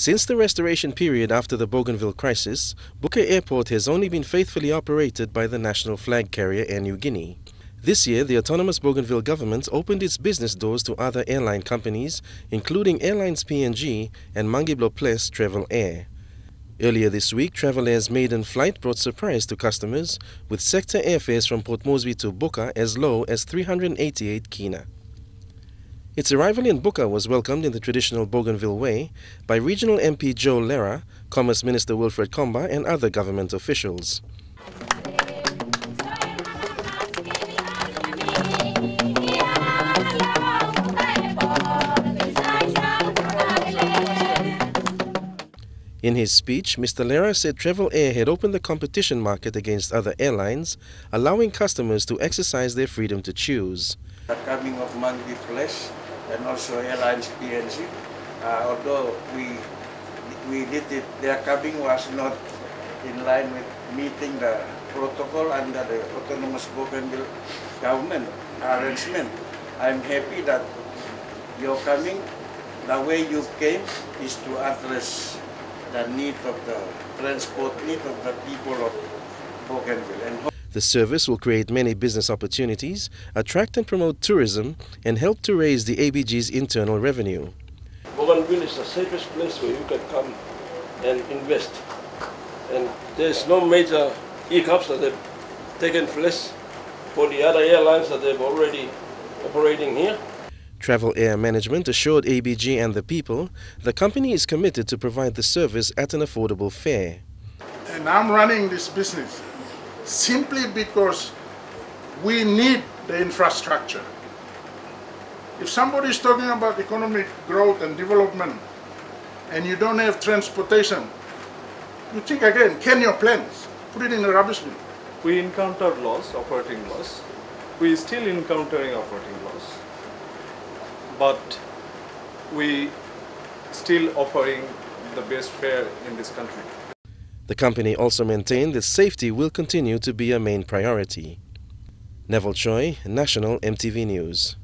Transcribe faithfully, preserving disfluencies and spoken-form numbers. Since the restoration period after the Bougainville crisis, Buka Airport has only been faithfully operated by the national flag carrier Air New Guinea. This year, the autonomous Bougainville government opened its business doors to other airline companies, including Airlines P N G and Mangi Blo Ples Travel Air. Earlier this week, Travel Air's maiden flight brought surprise to customers, with sector airfares from Port Moresby to Buka as low as three hundred eighty-eight Kina. Its arrival in Buka was welcomed in the traditional Bougainville way by regional M P Joe Lera, Commerce Minister Wilfred Comba and other government officials. In his speech, Mister Lera said Travel Air had opened the competition market against other airlines, allowing customers to exercise their freedom to choose. The coming of Mangi Blo and also Airlines P N G, uh, although we we did it, their coming was not in line with meeting the protocol under the autonomous Bougainville government arrangement. I'm happy that your coming, the way you came, is to address the need of the transport, need of the people of Bougainville. And the service will create many business opportunities, attract and promote tourism, and help to raise the A B G's internal revenue. Bougainville is the safest place where you can come and invest. And there's no major hiccups that have taken place for the other airlines that they've already operating here. Travel Air Management assured A B G and the people the company is committed to provide the service at an affordable fare. And I'm running this business simply because we need the infrastructure. If somebody is talking about economic growth and development and you don't have transportation, you think again, can your plans, put it in the rubbish bin. We encountered loss, operating loss. We are still encountering operating loss. But we still offering the best fare in this country. The company also maintained that safety will continue to be a main priority. Neville Choi, National M T V News.